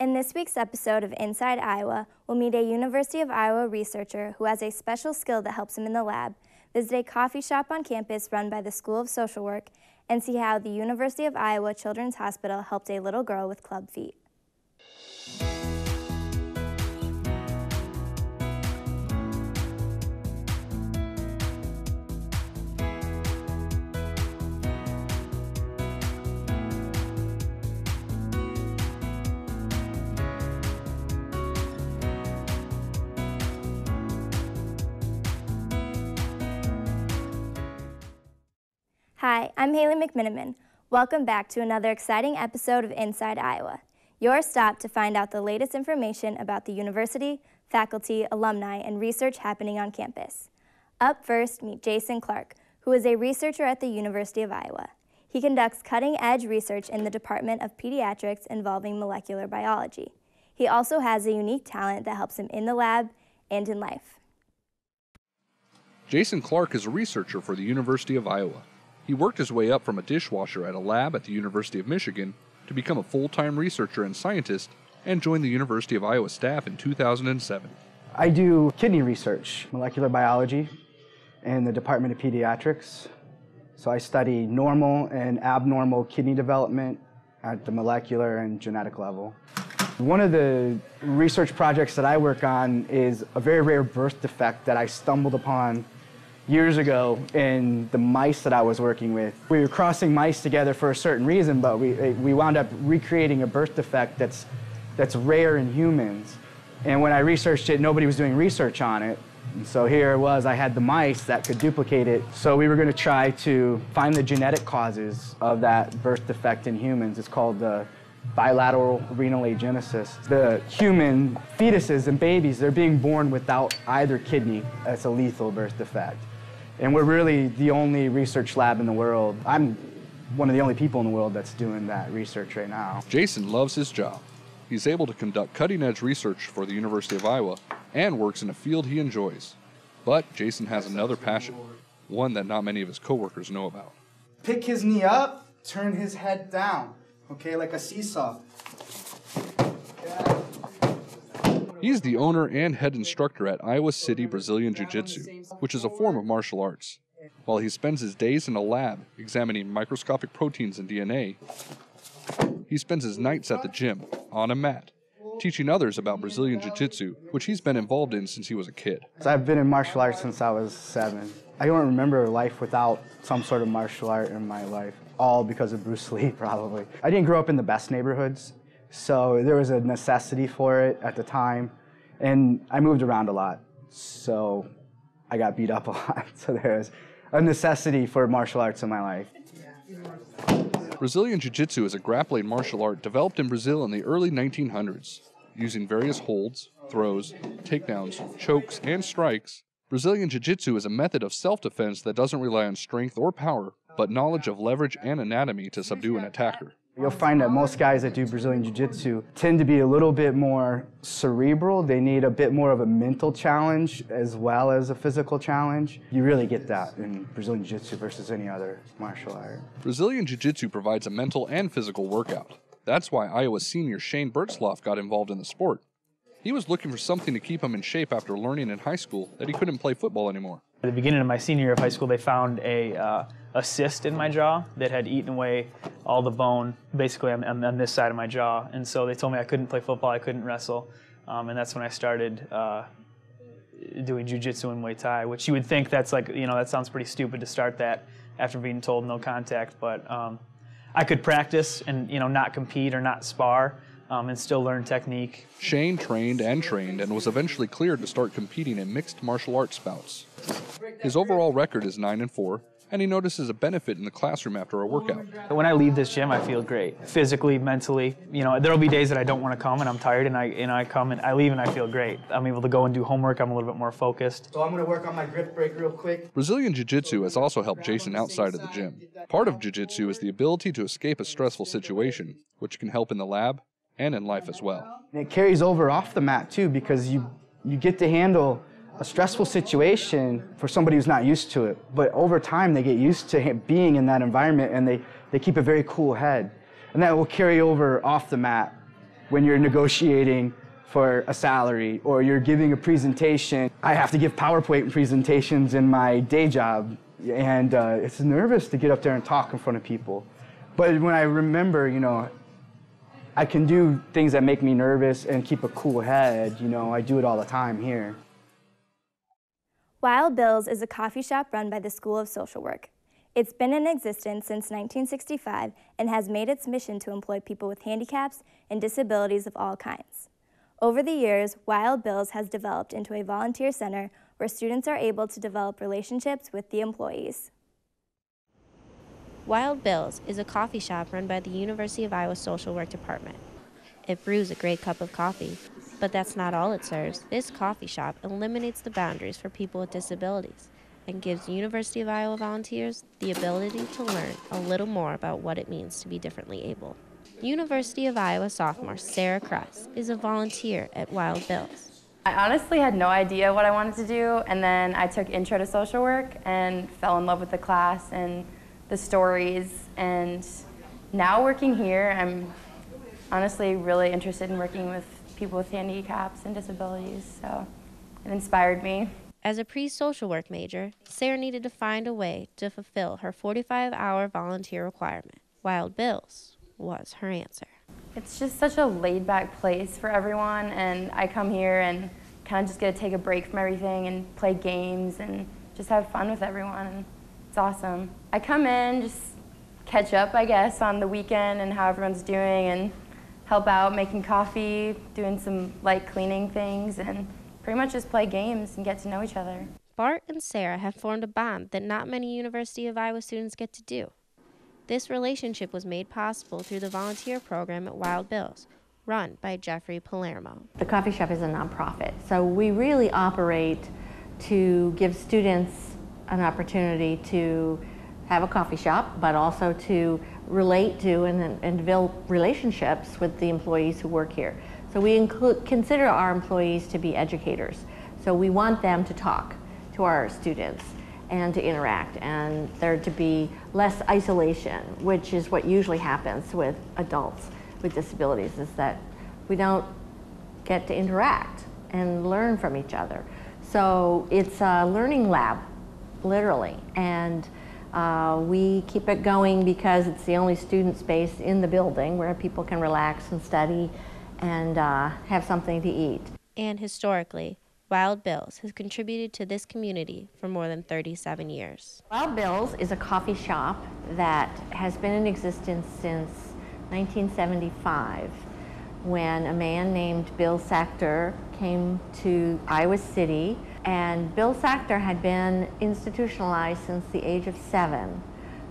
In this week's episode of Inside Iowa, we'll meet a University of Iowa researcher who has a special skill that helps him in the lab, visit a coffee shop on campus run by the School of Social Work, and see how the University of Iowa Children's Hospital helped a little girl with club feet. Hi, I'm Haley McMinniman. Welcome back to another exciting episode of Inside Iowa, your stop to find out the latest information about the university, faculty, alumni, and research happening on campus. Up first, meet Jason Clarke, who is a researcher at the University of Iowa. He conducts cutting-edge research in the Department of Pediatrics involving molecular biology. He also has a unique talent that helps him in the lab and in life. Jason Clarke is a researcher for the University of Iowa. He worked his way up from a dishwasher at a lab at the University of Michigan to become a full-time researcher and scientist and joined the University of Iowa staff in 2007. I do kidney research, molecular biology, in the Department of Pediatrics. So I study normal and abnormal kidney development at the molecular and genetic level. One of the research projects that I work on is a very rare birth defect that I stumbled upon years ago in the mice that I was working with. We were crossing mice together for a certain reason, but we wound up recreating a birth defect that's rare in humans. And when I researched it, nobody was doing research on it. And so here it was, I had the mice that could duplicate it. So we were going to try to find the genetic causes of that birth defect in humans. It's called the bilateral renal agenesis. The human fetuses and babies, they're being born without either kidney. That's a lethal birth defect. And we're really the only research lab in the world. I'm one of the only people in the world that's doing that research right now. Jason loves his job. He's able to conduct cutting-edge research for the University of Iowa and works in a field he enjoys. But Jason has another passion, one that not many of his coworkers know about. Pick his knee up, turn his head down, okay, like a seesaw. Yeah. He's the owner and head instructor at Iowa City Brazilian Jiu-Jitsu, which is a form of martial arts. While he spends his days in a lab examining microscopic proteins and DNA, he spends his nights at the gym, on a mat, teaching others about Brazilian Jiu-Jitsu, which he's been involved in since he was a kid. I've been in martial arts since I was 7. I don't remember life without some sort of martial art in my life, all because of Bruce Lee, probably. I didn't grow up in the best neighborhoods, so there was a necessity for it at the time, and I moved around a lot, so I got beat up a lot. So there was a necessity for martial arts in my life. Brazilian Jiu-Jitsu is a grappling martial art developed in Brazil in the early 1900s. Using various holds, throws, takedowns, chokes, and strikes, Brazilian Jiu-Jitsu is a method of self-defense that doesn't rely on strength or power, but knowledge of leverage and anatomy to subdue an attacker. You'll find that most guys that do Brazilian Jiu-Jitsu tend to be a little bit more cerebral. They need a bit more of a mental challenge as well as a physical challenge. You really get that in Brazilian Jiu-Jitsu versus any other martial art. Brazilian Jiu-Jitsu provides a mental and physical workout. That's why Iowa senior Shane Bertsloff got involved in the sport. He was looking for something to keep him in shape after learning in high school that he couldn't play football anymore. At the beginning of my senior year of high school, they found a cyst in my jaw that had eaten away all the bone, basically on this side of my jaw. And so they told me I couldn't play football, I couldn't wrestle. And that's when I started doing jiu-jitsu and Muay Thai, which you would think that's like, you know, that sounds pretty stupid to start that after being told no contact. But I could practice and, you know, not compete or not spar and still learn technique. Shane trained and was eventually cleared to start competing in mixed martial arts bouts. His overall record is 9-4. And he notices a benefit in the classroom after a workout. When I leave this gym, I feel great, physically, mentally. You know, there'll be days that I don't want to come and I'm tired, and I come and I leave and I feel great. I'm able to go and do homework. I'm a little bit more focused. So I'm going to work on my grip break real quick. Brazilian Jiu-Jitsu has also helped Jason outside of the gym. Part of Jiu-Jitsu is the ability to escape a stressful situation, which can help in the lab and in life as well. And it carries over off the mat too, because you get to handle a stressful situation for somebody who's not used to it. But over time, they get used to being in that environment, and they keep a very cool head. And that will carry over off the mat when you're negotiating for a salary or you're giving a presentation. I have to give PowerPoint presentations in my day job, and it's nervous to get up there and talk in front of people. But when I remember, you know, I can do things that make me nervous and keep a cool head, you know, I do it all the time here. Wild Bill's is a coffee shop run by the School of Social Work. It's been in existence since 1965 and has made its mission to employ people with handicaps and disabilities of all kinds. Over the years, Wild Bill's has developed into a volunteer center where students are able to develop relationships with the employees. Wild Bill's is a coffee shop run by the University of Iowa Social Work Department. It brews a great cup of coffee, but that's not all it serves. This coffee shop eliminates the boundaries for people with disabilities and gives University of Iowa volunteers the ability to learn a little more about what it means to be differently able. University of Iowa sophomore Sarah Cross is a volunteer at Wild Bill's. I honestly had no idea what I wanted to do, and then I took Intro to Social Work and fell in love with the class and the stories, and now working here, I'm honestly really interested in working with people with handicaps and disabilities, so it inspired me. As a pre-social work major, Sarah needed to find a way to fulfill her 45-hour volunteer requirement. Wild Bill's was her answer. It's just such a laid-back place for everyone, and I come here and kind of just get to take a break from everything and play games and just have fun with everyone. It's awesome. I come in, just catch up, I guess, on the weekend and how everyone's doing and help out making coffee, doing some light cleaning things, and pretty much just play games and get to know each other. Bart and Sarah have formed a bond that not many University of Iowa students get to do. This relationship was made possible through the volunteer program at Wild Bill's, run by Jeffrey Palermo. The coffee shop is a nonprofit, so we really operate to give students an opportunity to have a coffee shop, but also to relate to and develop relationships with the employees who work here. So we consider our employees to be educators. So we want them to talk to our students and to interact, and there to be less isolation, which is what usually happens with adults with disabilities, is that we don't get to interact and learn from each other. So it's a learning lab, literally, and we keep it going because it's the only student space in the building where people can relax and study and have something to eat. And historically, Wild Bill's has contributed to this community for more than 37 years. Wild Bill's is a coffee shop that has been in existence since 1975, when a man named Bill Sackter came to Iowa City. And Bill Sackter had been institutionalized since the age of 7.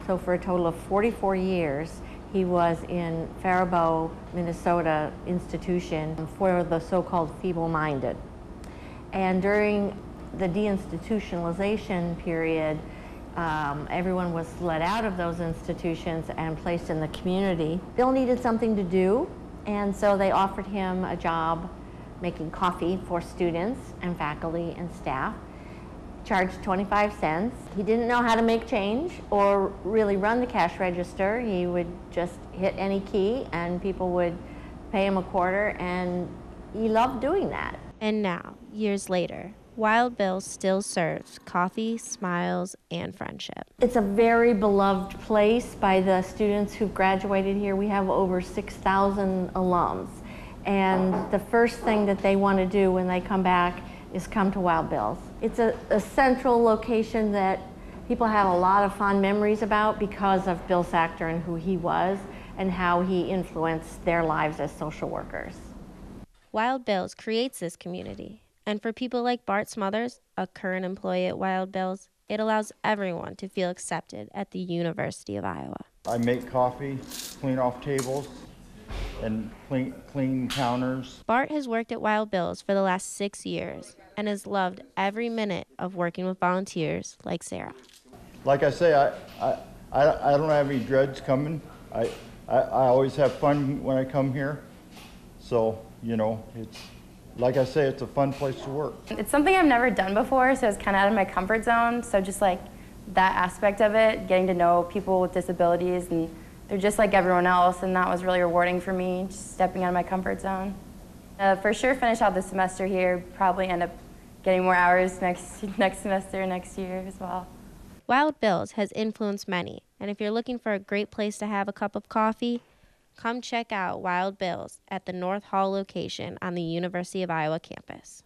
So for a total of 44 years, he was in Faribault, Minnesota institution for the so-called feeble-minded. And during the deinstitutionalization period, everyone was let out of those institutions and placed in the community. Bill needed something to do, and so they offered him a job making coffee for students and faculty and staff, charged 25 cents. He didn't know how to make change or really run the cash register. He would just hit any key and people would pay him a quarter, and he loved doing that. And now, years later, Wild Bill's still serves coffee, smiles, and friendship. It's a very beloved place by the students who've graduated here. We have over 6,000 alums. And the first thing that they want to do when they come back is come to Wild Bill's. It's a central location that people have a lot of fond memories about because of Bill Sackter and who he was and how he influenced their lives as social workers. Wild Bill's creates this community, and for people like Bart Smothers, a current employee at Wild Bill's, it allows everyone to feel accepted at the University of Iowa. I make coffee, clean off tables, and clean counters. Bart has worked at Wild Bill's for the last 6 years and has loved every minute of working with volunteers like Sarah. Like I say, I don't have any dreads coming. I always have fun when I come here. So, you know, it's, like I say, it's a fun place to work. It's something I've never done before, so it's kind of out of my comfort zone. So just like that aspect of it, getting to know people with disabilities and They're just like everyone else, and that was really rewarding for me, just stepping out of my comfort zone. For sure finish out the semester here, probably end up getting more hours next semester, next year as well. Wild Bill's has influenced many, and if you're looking for a great place to have a cup of coffee, come check out Wild Bill's at the North Hall location on the University of Iowa campus.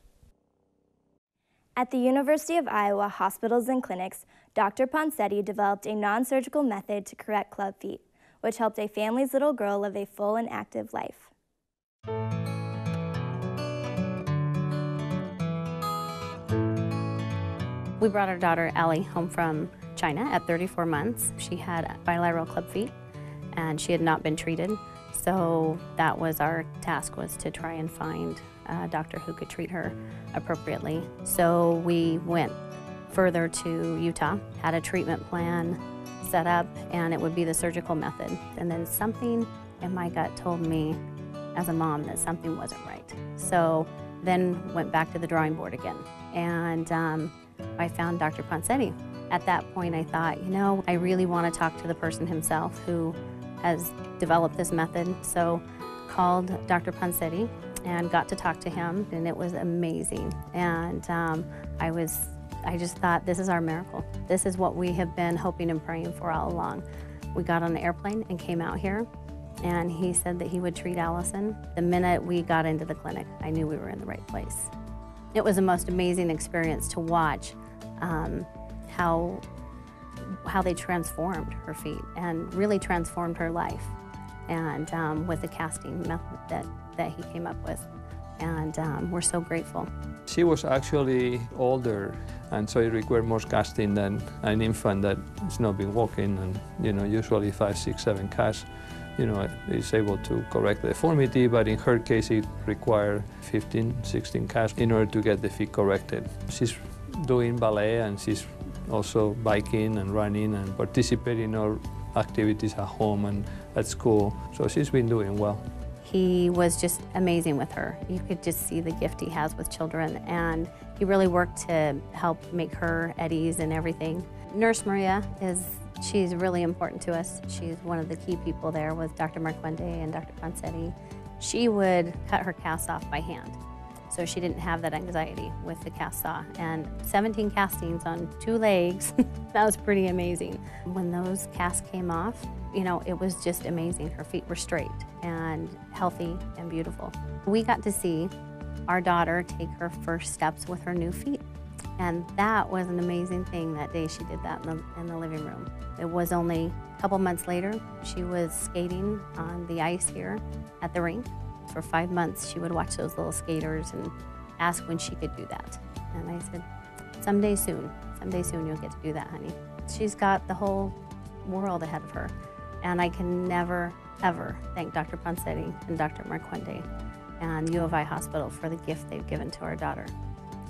At the University of Iowa Hospitals and Clinics, Dr. Ponsetti developed a non-surgical method to correct club feet, which helped a family's little girl live a full and active life. We brought our daughter Allie home from China at 34 months. She had bilateral club feet and she had not been treated. So that was our task, was to try and find a doctor who could treat her appropriately. So we went further to Utah, had a treatment plan set up, and it would be the surgical method. And then something in my gut told me as a mom that something wasn't right. So then went back to the drawing board again. And I found Dr. Ponsetti. At that point, I thought, you know, I really want to talk to the person himself who has developed this method. So called Dr. Ponsetti and got to talk to him, and it was amazing. And I just thought, this is our miracle. This is what we have been hoping and praying for all along. We got on an airplane and came out here, and he said that he would treat Allison. The minute we got into the clinic, I knew we were in the right place. It was the most amazing experience to watch how they transformed her feet and really transformed her life, and with the casting method that he came up with. And we're so grateful. She was actually older, and so it required more casting than an infant that has not been walking, and you know, usually 5, 6, 7 casts, you know, is able to correct the deformity, but in her case it required 15, 16 casts in order to get the feet corrected. She's doing ballet, and she's also biking and running and participating in our activities at home and at school, so she's been doing well. He was just amazing with her. You could just see the gift he has with children, and he really worked to help make her at ease and everything. Nurse Maria she's really important to us. She's one of the key people there with Dr. Morcuende and Dr. Ponsetti. She would cut her casts off by hand, so she didn't have that anxiety with the cast saw. And 17 castings on 2 legs, that was pretty amazing. When those casts came off, you know, it was just amazing. Her feet were straight and healthy and beautiful. We got to see our daughter take her first steps with her new feet. And that was an amazing thing that day. She did that in the living room. It was only a couple months later, she was skating on the ice here at the rink. For 5 months, she would watch those little skaters and ask when she could do that. And I said, someday soon you'll get to do that, honey. She's got the whole world ahead of her. And I can never, ever thank Dr. Ponsetti and Dr. Morcuende and U of I Hospital for the gift they've given to our daughter.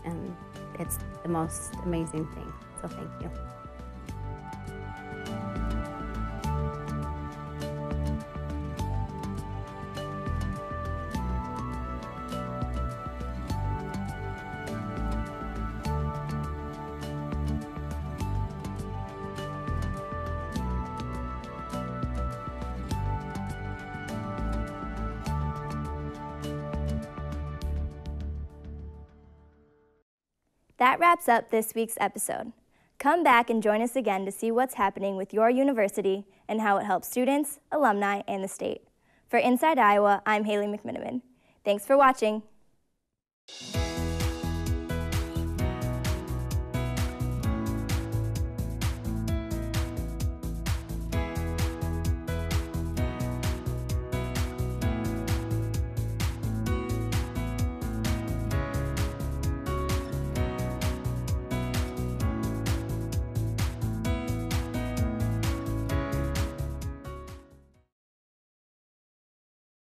And it's the most amazing thing, so thank you. That wraps up this week's episode. Come back and join us again to see what's happening with your university and how it helps students, alumni, and the state. For Inside Iowa, I'm Haley McMinniman. Thanks for watching.